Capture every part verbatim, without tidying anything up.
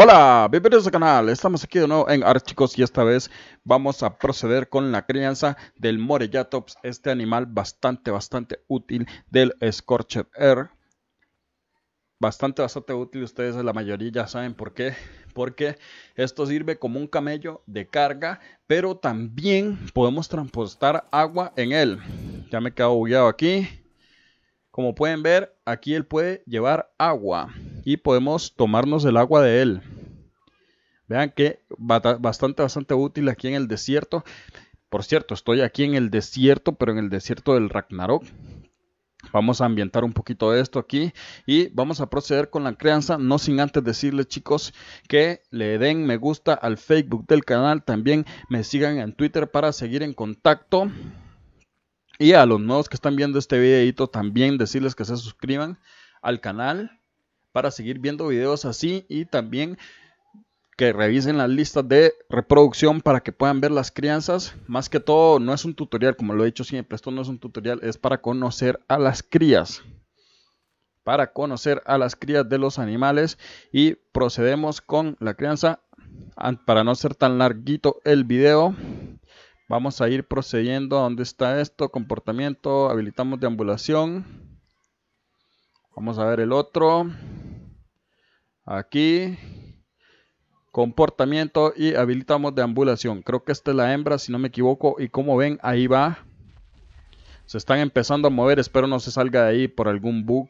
Hola, bienvenidos al canal, estamos aquí de nuevo en ARK, chicos, y esta vez vamos a proceder con la crianza del Morellatops, este animal bastante, bastante útil del Scorched Air. Bastante, bastante útil, ustedes la mayoría ya saben por qué, porque esto sirve como un camello de carga, pero también podemos transportar agua en él. Ya me he quedado bugueado aquí. Como pueden ver, aquí él puede llevar agua y podemos tomarnos el agua de él. Vean que bastante, bastante útil aquí en el desierto. Por cierto, estoy aquí en el desierto, pero en el desierto del Ragnarok. Vamos a ambientar un poquito de esto aquí y vamos a proceder con la crianza, no sin antes decirles, chicos, que le den me gusta al Facebook del canal. También me sigan en Twitter para seguir en contacto. Y a los nuevos que están viendo este videito, también decirles que se suscriban al canal para seguir viendo videos así, y también que revisen las listas de reproducción para que puedan ver las crianzas. Más que todo, no es un tutorial, como lo he dicho siempre, esto no es un tutorial, es para conocer a las crías. Para conocer a las crías de los animales y procedemos con la crianza. Para no ser tan larguito el video, vamos a ir procediendo. ¿A dónde está esto? Comportamiento, habilitamos deambulación. Vamos a ver el otro. Aquí. Comportamiento y habilitamos deambulación. Creo que esta es la hembra, si no me equivoco. Y como ven, ahí va. Se están empezando a mover. Espero no se salga de ahí por algún bug.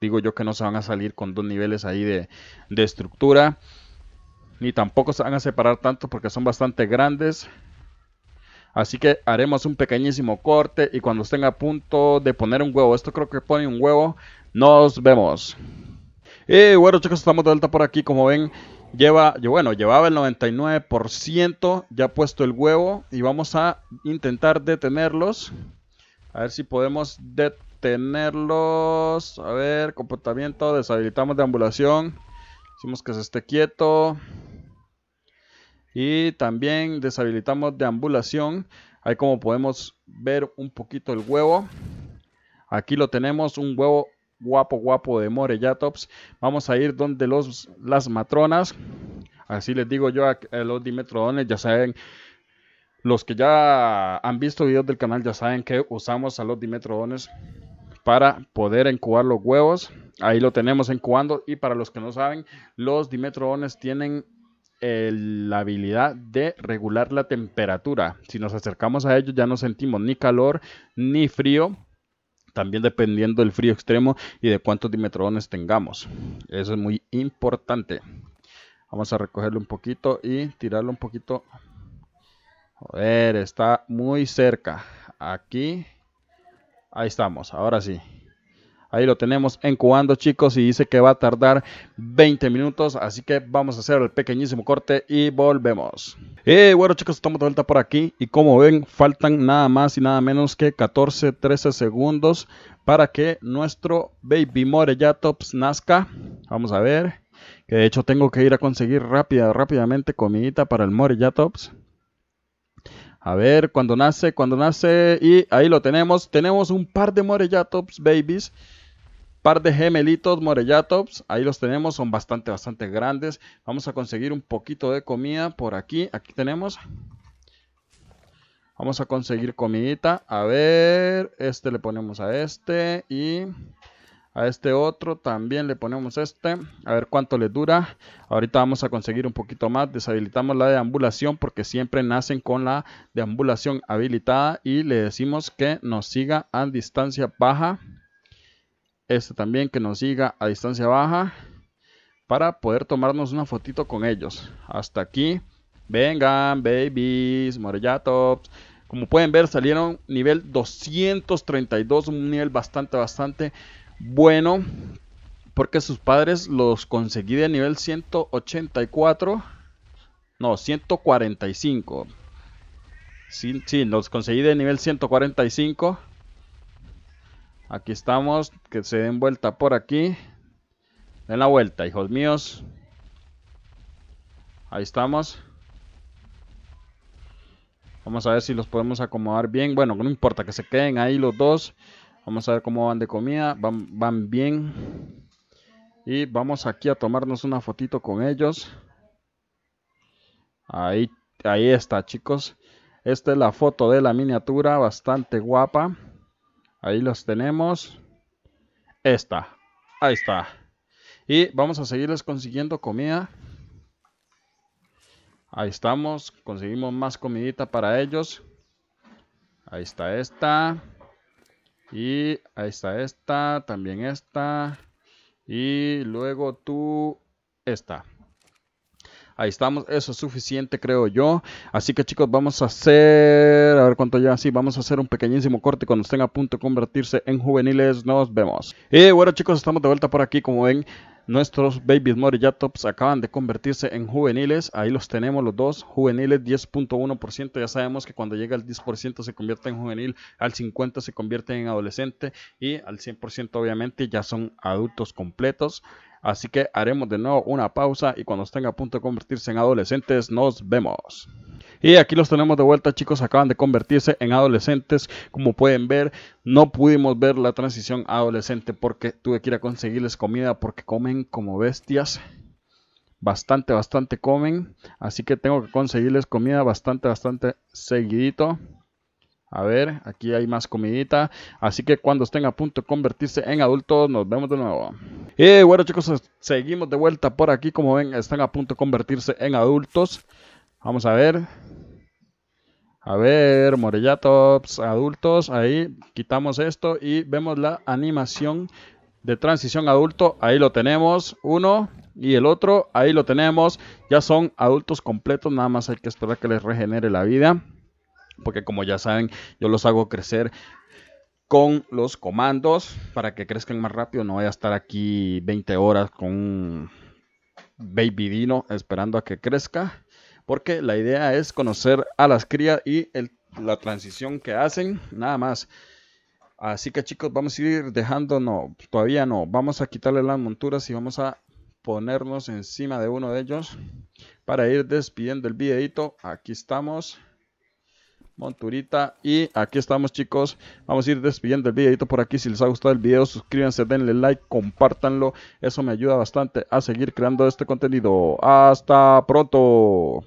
Digo yo que no se van a salir con dos niveles ahí de, de estructura. Ni tampoco se van a separar tanto porque son bastante grandes. Así que haremos un pequeñísimo corte y cuando estén a punto de poner un huevo, esto creo que pone un huevo, nos vemos. Y bueno, chicos, estamos de vuelta por aquí. Como ven, lleva, bueno, llevaba el noventa y nueve por ciento, ya puesto el huevo, y vamos a intentar detenerlos. A ver si podemos detenerlos. A ver, comportamiento, deshabilitamos deambulación. Hicimos que se esté quieto. Y también deshabilitamos deambulación. Ahí, como podemos ver, un poquito el huevo. Aquí lo tenemos, un huevo guapo, guapo de Morellatops. Vamos a ir donde los, las matronas. Así les digo yo a los Dimetrodones, ya saben. Los que ya han visto videos del canal ya saben que usamos a los Dimetrodones para poder incubar los huevos. Ahí lo tenemos incubando. Y para los que no saben, los Dimetrodones tienen El, la habilidad de regular la temperatura. Si nos acercamos a ellos ya no sentimos ni calor ni frío, también dependiendo del frío extremo y de cuántos dimetrodones tengamos. Eso es muy importante. Vamos a recogerlo un poquito y tirarlo un poquito. Joder, está muy cerca. Aquí, ahí estamos, ahora sí. Ahí lo tenemos incubando, chicos, y dice que va a tardar veinte minutos, así que vamos a hacer el pequeñísimo corte y volvemos. Y bueno, chicos, estamos de vuelta por aquí y como ven, faltan nada más y nada menos que catorce, trece segundos para que nuestro baby Morellatops nazca. Vamos a ver, que de hecho tengo que ir a conseguir rápida, rápidamente comidita para el Morellatops. A ver, cuando nace, cuando nace, y ahí lo tenemos. Tenemos un par de Morellatops babies. Par de gemelitos Morellatops, ahí los tenemos, son bastante, bastante grandes. Vamos a conseguir un poquito de comida por aquí, aquí tenemos. Vamos a conseguir comidita, a ver, este le ponemos a este y a este otro también le ponemos este. A ver cuánto le dura, ahorita vamos a conseguir un poquito más. Deshabilitamos la deambulación porque siempre nacen con la deambulación habilitada y le decimos que nos siga a distancia baja. Este también que nos siga a distancia baja para poder tomarnos una fotito con ellos. Hasta aquí. Vengan, babies, Morellatops. Como pueden ver, salieron nivel doscientos treinta y dos, un nivel bastante, bastante bueno. Porque sus padres los conseguí de nivel ciento ochenta y cuatro. No, ciento cuarenta y cinco. Sí, sí, los conseguí de nivel ciento cuarenta y cinco. Aquí estamos, que se den vuelta por aquí. Den la vuelta, hijos míos. Ahí estamos. Vamos a ver si los podemos acomodar bien. Bueno, no importa que se queden ahí los dos. Vamos a ver cómo van de comida. Van, van bien. Y vamos aquí a tomarnos una fotito con ellos. Ahí, ahí está, chicos. Esta es la foto de la miniatura, bastante guapa. Ahí los tenemos. Esta, ahí está. Y vamos a seguirles consiguiendo comida. Ahí estamos, conseguimos más comidita para ellos. Ahí está esta. Y ahí está esta, también esta. Y luego tú, esta. Ahí estamos, eso es suficiente, creo yo. Así que, chicos, vamos a hacer, a ver cuánto ya, sí, vamos a hacer un pequeñísimo corte. Cuando estén a punto de convertirse en juveniles, nos vemos. Y bueno, chicos, estamos de vuelta por aquí. Como ven, nuestros babies Morellatops acaban de convertirse en juveniles. Ahí los tenemos los dos, juveniles diez punto uno por ciento. Ya sabemos que cuando llega al diez por ciento se convierte en juvenil, al cincuenta por ciento se convierte en adolescente y al cien por ciento obviamente ya son adultos completos. Así que haremos de nuevo una pausa y cuando estén a punto de convertirse en adolescentes nos vemos. Y aquí los tenemos de vuelta, chicos, acaban de convertirse en adolescentes. Como pueden ver, no pudimos ver la transición adolescente porque tuve que ir a conseguirles comida porque comen como bestias. Bastante, bastante comen. Así que tengo que conseguirles comida bastante, bastante seguidito. A ver, aquí hay más comidita. Así que cuando estén a punto de convertirse en adultos, nos vemos de nuevo. Y bueno, chicos, seguimos de vuelta por aquí. Como ven, están a punto de convertirse en adultos. Vamos a ver. A ver, Morellatops, adultos. Ahí quitamos esto y vemos la animación de transición adulto. Ahí lo tenemos. Uno y el otro. Ahí lo tenemos. Ya son adultos completos. Nada más hay que esperar que les regenere la vida. Porque como ya saben, yo los hago crecer con los comandos para que crezcan más rápido. No voy a estar aquí veinte horas con un baby dino esperando a que crezca. Porque la idea es conocer a las crías y el, la transición que hacen, nada más. Así que, chicos, vamos a ir dejando, no, todavía no. Vamos a quitarle las monturas y vamos a ponernos encima de uno de ellos para ir despidiendo el videito. Aquí estamos. Monturita, y aquí estamos, chicos. Vamos a ir despidiendo el videito por aquí. Si les ha gustado el video, suscríbanse, denle like, compártanlo, eso me ayuda bastante a seguir creando este contenido. Hasta pronto.